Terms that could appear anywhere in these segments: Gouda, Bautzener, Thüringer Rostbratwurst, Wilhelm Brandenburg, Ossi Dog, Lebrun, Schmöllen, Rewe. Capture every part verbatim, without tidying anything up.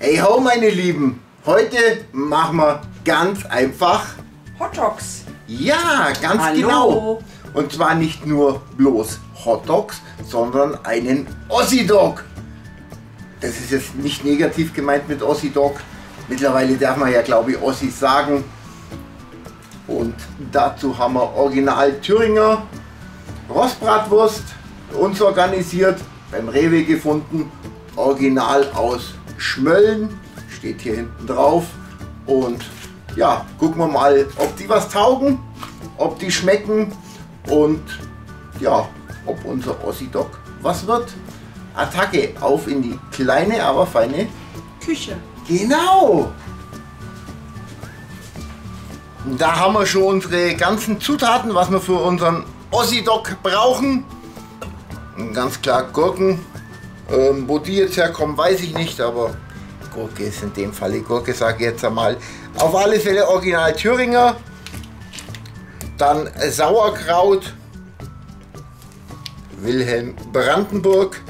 Hey ho meine Lieben, heute machen wir ganz einfach Hot Dogs. Ja, ganz Hallo. Genau. Und zwar nicht nur bloß Hot Dogs, sondern einen Ossi Dog. Das ist jetzt nicht negativ gemeint mit Ossi Dog. Mittlerweile darf man ja, glaube ich, Ossis sagen. Und dazu haben wir original Thüringer Rostbratwurst uns organisiert, beim Rewe gefunden, original aus Schmöllen, steht hier hinten drauf, und ja, gucken wir mal, ob die was taugen, ob die schmecken und ja, ob unser Ossi-Dog was wird. Attacke, auf in die kleine, aber feine Küche. Genau! Da haben wir schon unsere ganzen Zutaten, was wir für unseren Ossi-Dog brauchen. Ganz klar Gurken. Ähm, wo die jetzt herkommen, weiß ich nicht, aber Gurke ist in dem Fall die Gurke, sage ich jetzt einmal. Auf alle Fälle original Thüringer. Dann Sauerkraut, Wilhelm Brandenburg,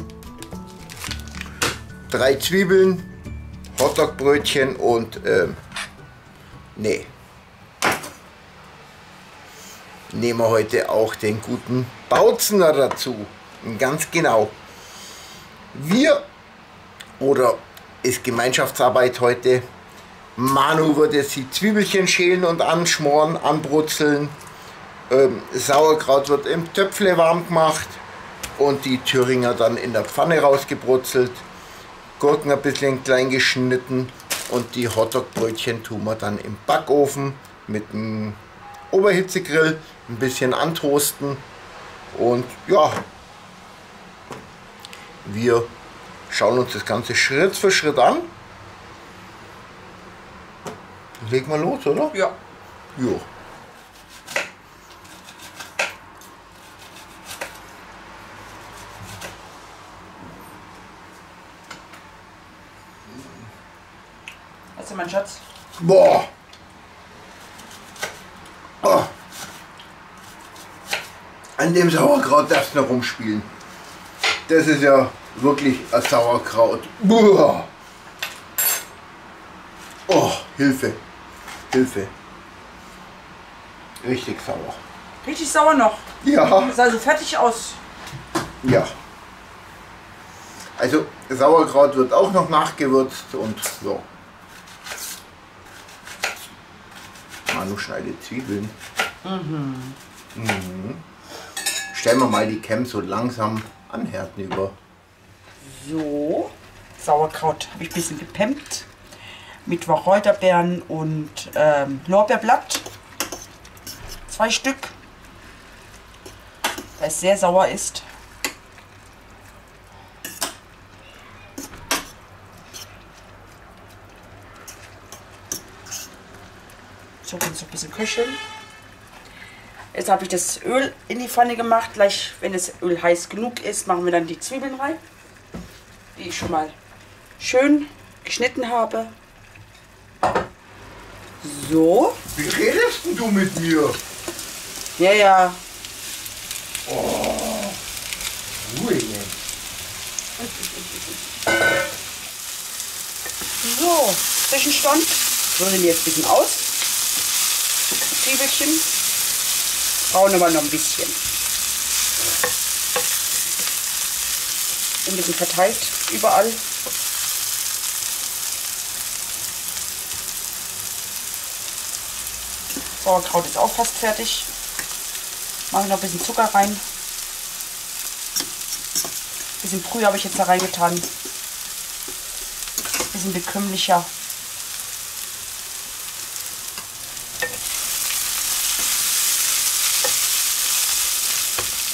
drei Zwiebeln, Hotdog-Brötchen und ähm, nee. Nehmen wir heute auch den guten Bautzener dazu. Ganz genau. Wir, oder ist Gemeinschaftsarbeit heute, Manu wird jetzt die Zwiebelchen schälen und anschmoren, anbrutzeln. Ähm, Sauerkraut wird im Töpfle warm gemacht und die Thüringer dann in der Pfanne rausgebrutzelt. Gurken ein bisschen klein geschnitten und die Hotdog-Brötchen tun wir dann im Backofen mit einem Oberhitzegrill ein bisschen antoasten. Und ja, wir schauen uns das Ganze Schritt für Schritt an. Legen wir los, oder? Ja. Jo. Was ist mein Schatz? Boah! Oh. An dem Sauerkraut darfst du noch rumspielen. Das ist ja wirklich ein Sauerkraut. Boah. Oh, Hilfe. Hilfe. Richtig sauer. Richtig sauer noch? Ja. Das sah so fertig aus. Ja. Also Sauerkraut wird auch noch nachgewürzt und so. Manu schneidet Zwiebeln. Mhm. Mhm. Stellen wir mal die Cam so langsam anhärten über. So, Sauerkraut habe ich ein bisschen gepemmt. Mit Wacholderbeeren und ähm, Lorbeerblatt. Zwei Stück. Weil es sehr sauer ist. So kann es ein bisschen köcheln. Jetzt habe ich das Öl in die Pfanne gemacht. Gleich, wenn das Öl heiß genug ist, machen wir dann die Zwiebeln rein, die ich schon mal schön geschnitten habe. So. Wie redest denn du mit mir? Ja, ja. Oh, Ruhe. So, Zwischenstand. Rühren wir jetzt ein bisschen aus. Zwiebelchen. Brauchen wir noch ein bisschen. Ein bisschen verteilt überall. Sauerkraut ist auch fast fertig. Mache ich noch ein bisschen Zucker rein. Ein bisschen Brühe habe ich jetzt da reingetan. Ein bisschen bekömmlicher.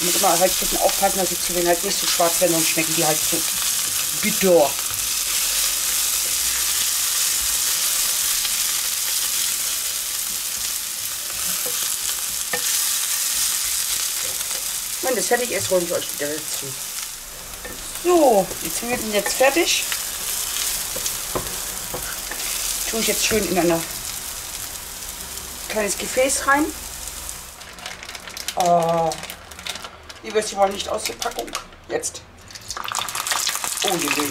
Muss immer halt ein bisschen aufpassen, dass die Zwiebeln halt nicht so schwarz werden, und schmecken die halt so bitter. Wenn das fertig ist, hole ich euch wieder dazu. So, die Zwiebeln sind jetzt fertig. Die tue ich jetzt schön in ein kleines Gefäß rein. Oh. Die Würstchen wollen nicht aus der Packung. Jetzt. Oh, die will.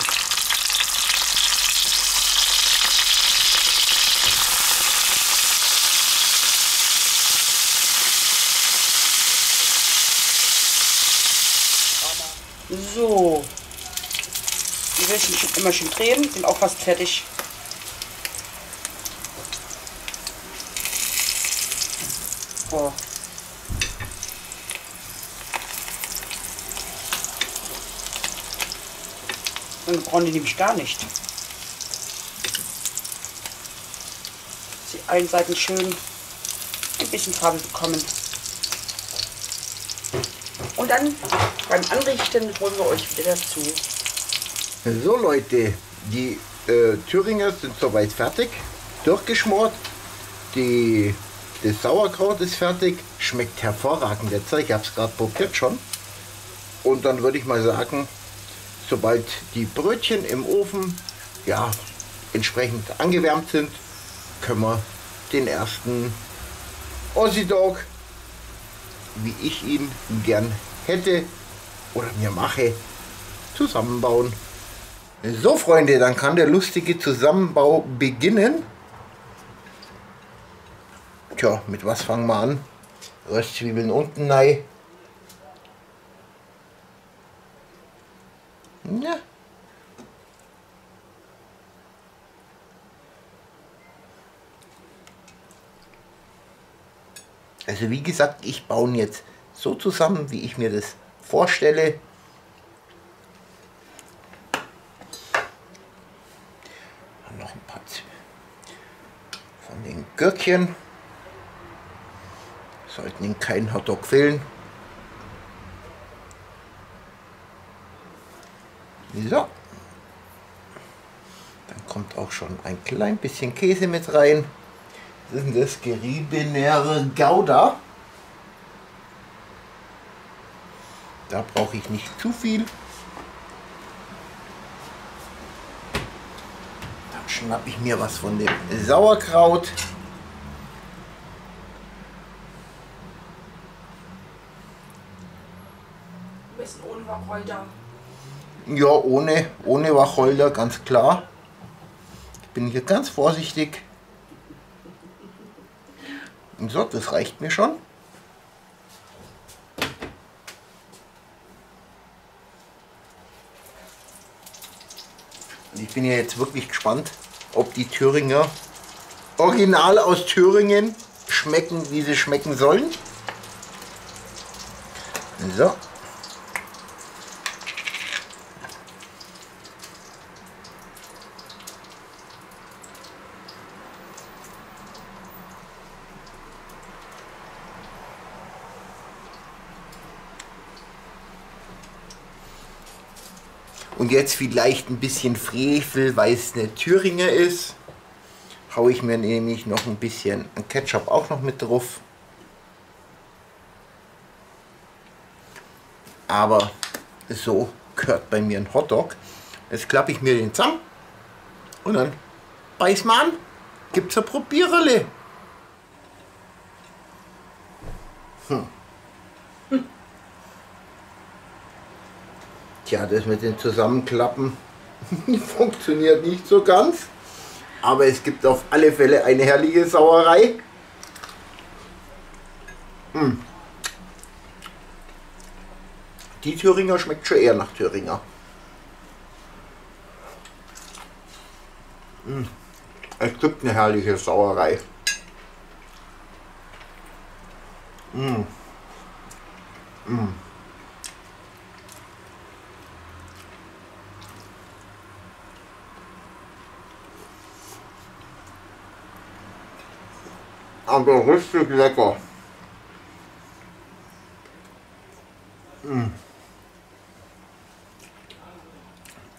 So. Die Würstchen schon immer schön drehen, sind auch fast fertig. Oh. Dann brauchen die nämlich gar nicht. Die einen Seiten schön ein bisschen Farbe bekommen. Und dann beim Anrichten holen wir euch wieder dazu. So Leute, die äh, Thüringer sind soweit fertig, durchgeschmort. Die Das Sauerkraut ist fertig, schmeckt hervorragend jetzt. Ich habe es gerade probiert schon. Und dann würde ich mal sagen, sobald die Brötchen im Ofen ja entsprechend angewärmt sind, können wir den ersten Aussie Dog, wie ich ihn gern hätte oder mir mache, zusammenbauen. So Freunde, dann kann der lustige Zusammenbau beginnen. Tja, mit was fangen wir an? Röstzwiebeln unten rein. Ja. Also wie gesagt, ich baue ihn jetzt so zusammen, wie ich mir das vorstelle. Dann noch ein paar von den Gürkchen. Sollten ihn keinen Hotdog fehlen. So. Dann kommt auch schon ein klein bisschen Käse mit rein. Das ist das geriebenere Gouda. Da brauche ich nicht zu viel. Dann schnappe ich mir was von dem Sauerkraut. Ja, ohne, ohne Wacholder, ganz klar. Ich bin hier ganz vorsichtig. Und so, das reicht mir schon. Und ich bin ja jetzt wirklich gespannt, ob die Thüringer original aus Thüringen schmecken, wie sie schmecken sollen. So. Und jetzt vielleicht ein bisschen Frevel, weil es eine Thüringer ist. Haue ich mir nämlich noch ein bisschen Ketchup auch noch mit drauf. Aber so gehört bei mir ein Hotdog. Jetzt klappe ich mir den zusammen und dann beiß mal an. Gibt's ein Probiererle. Hm. Ja, das mit den Zusammenklappen funktioniert nicht so ganz, aber es gibt auf alle Fälle eine herrliche Sauerei. Hm. Die Thüringer schmeckt schon eher nach Thüringer. Hm. Es gibt eine herrliche Sauerei. Hm. Hm. Aber richtig lecker.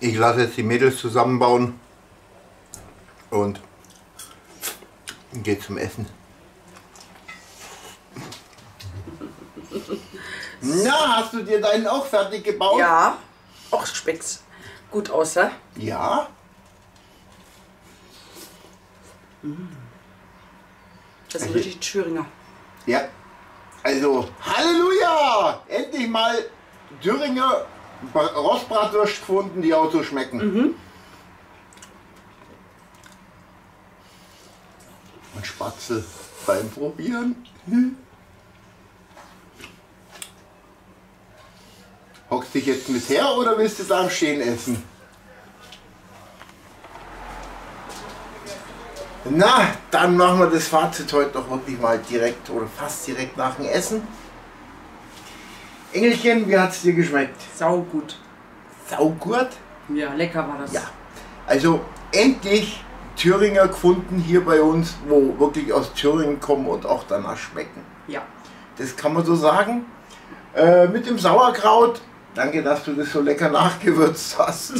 Ich lasse jetzt die Mädels zusammenbauen und gehe zum Essen. Na, hast du dir deinen auch fertig gebaut? Ja. Auch schmeckt's gut aus, ja? Ja. Mm. Das ist richtig Thüringer. Ja, also Halleluja! Endlich mal Thüringer Rostbratwurst gefunden, die auch so schmecken. Mhm. Und Spatzel beim Probieren. Hockst dich jetzt mit her oder willst du es am Stehen essen? Na, dann machen wir das Fazit heute doch wirklich mal direkt oder fast direkt nach dem Essen. Engelchen, wie hat es dir geschmeckt? Sau gut. Sau gut? Ja, lecker war das. Ja. Also endlich Thüringer gefunden hier bei uns, wo wirklich aus Thüringen kommen und auch danach schmecken. Ja. Das kann man so sagen. Äh, mit dem Sauerkraut, danke, dass du das so lecker nachgewürzt hast.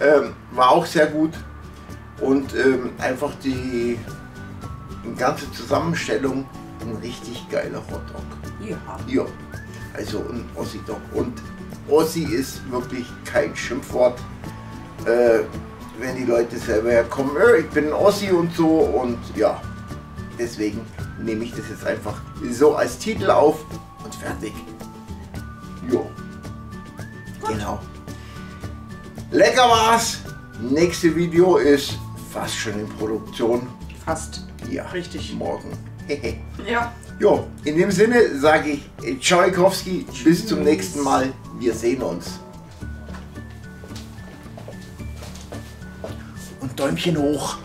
ähm, war auch sehr gut. Und ähm, einfach die, die ganze Zusammenstellung, ein richtig geiler Hotdog. Ja. Ja, also ein Ossi-Dog. Und Ossi ist wirklich kein Schimpfwort, äh, wenn die Leute selber herkommen, äh, ich bin ein Ossi und so. Und ja, deswegen nehme ich das jetzt einfach so als Titel auf und fertig. Jo, genau. Lecker war's. Nächste Video ist fast schon in Produktion. Fast. Ja. Richtig. Morgen. Hehe. Ja. Jo, in dem Sinne sage ich Tschaikowski, bis zum nächsten Mal. Wir sehen uns. Und Däumchen hoch.